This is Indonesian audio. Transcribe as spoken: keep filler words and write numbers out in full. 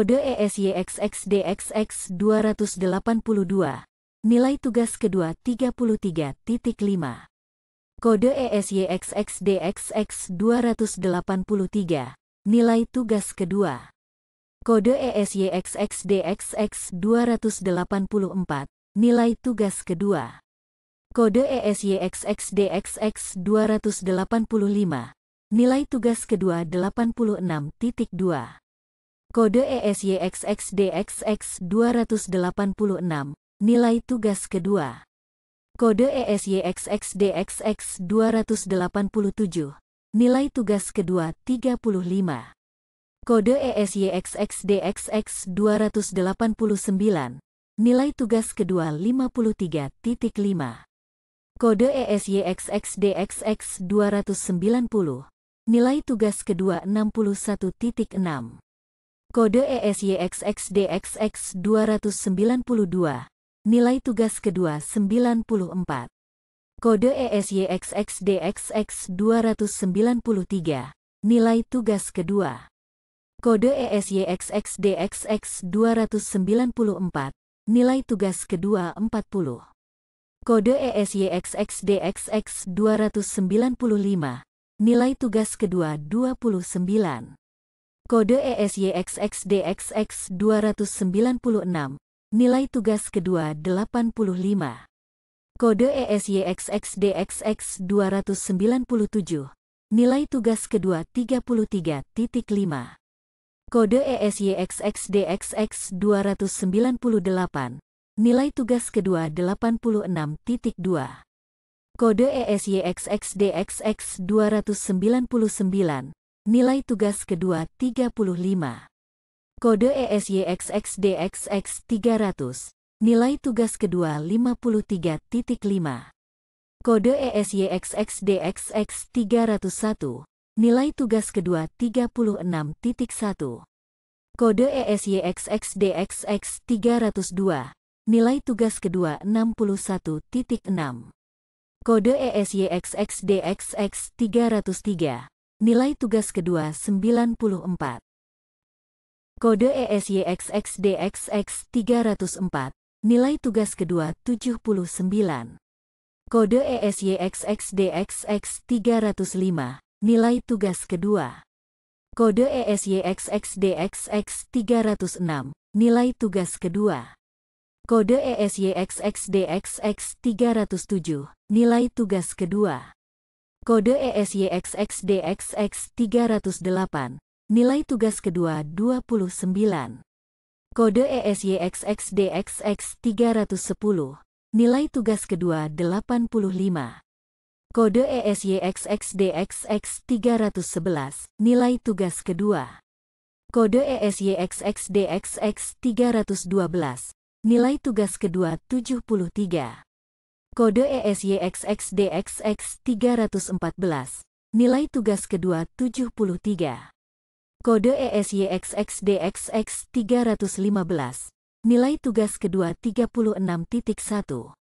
Kode E S Y X X D X X dua ratus delapan puluh dua. Nilai tugas kedua tiga puluh tiga titik lima. Kode E S Y X X D X X dua ratus delapan puluh tiga. Nilai tugas kedua. Kode E S Y X X D X X dua ratus delapan puluh empat. Nilai tugas kedua. Kode E S Y X X D X X dua ratus delapan puluh lima. Nilai tugas kedua delapan puluh enam titik dua. Kode E S Y X X D X X dua ratus delapan puluh enam. Nilai tugas kedua. Kode E S Y X X D X X dua ratus delapan puluh tujuh. Nilai tugas kedua tiga puluh lima. Kode E S Y X X D X X dua ratus delapan puluh sembilan. Nilai tugas kedua lima puluh tiga titik lima. Kode E S Y X X D X X dua ratus sembilan puluh. Nilai tugas kedua enam puluh satu titik enam. Kode E S Y X X D X X dua ratus sembilan puluh dua. Nilai tugas kedua sembilan puluh empat. Kode E S Y X X D X X dua ratus sembilan puluh tiga. Nilai tugas kedua. Kode E S Y X X D X X dua ratus sembilan puluh empat. Nilai tugas kedua empat puluh. Kode E S Y X X D X X dua ratus sembilan puluh lima. Nilai tugas kedua dua puluh sembilan. Kode E S Y X X D X X dua ratus sembilan puluh enam. Nilai tugas kedua delapan puluh lima. Kode E S Y X X D X X dua ratus sembilan puluh tujuh. Nilai tugas kedua tiga puluh tiga titik lima. Kode E S Y X X D X X dua ratus sembilan puluh delapan. Nilai tugas kedua delapan puluh enam titik dua. Kode E S Y X X D X X dua ratus sembilan puluh sembilan. Nilai tugas kedua tiga puluh lima. Kode E S Y X X D X X tiga ratus. Nilai tugas kedua lima puluh tiga titik lima. Kode E S Y X X D X X tiga ratus satu. Nilai tugas kedua tiga puluh enam titik satu. Kode E S Y X X D X X tiga ratus dua. Nilai tugas kedua enam puluh satu titik enam. Kode E S Y X X D X X tiga ratus tiga. Nilai tugas kedua sembilan puluh empat. Kode E S Y X X D X X tiga ratus empat. Nilai tugas kedua tujuh puluh sembilan. Kode E S Y X X D X X tiga ratus lima. Nilai tugas kedua. Kode E S Y X X D X X tiga ratus enam. Nilai tugas kedua. Kode E S Y X X D X X tiga ratus tujuh. Nilai tugas kedua. Kode E S Y X X D X X tiga ratus delapan. Nilai tugas kedua dua puluh sembilan. Kode E S Y X X D X X tiga ratus sepuluh. Nilai tugas kedua delapan puluh lima. Kode E S Y X X D X X tiga ratus sebelas, nilai tugas kedua. Kode E S Y X X D X X tiga ratus dua belas, nilai tugas kedua tujuh puluh tiga. Kode E S Y X X D X X tiga ratus empat belas, nilai tugas kedua tujuh puluh tiga. Kode E S Y X X D X X tiga ratus lima belas, nilai tugas kedua tiga puluh enam titik satu.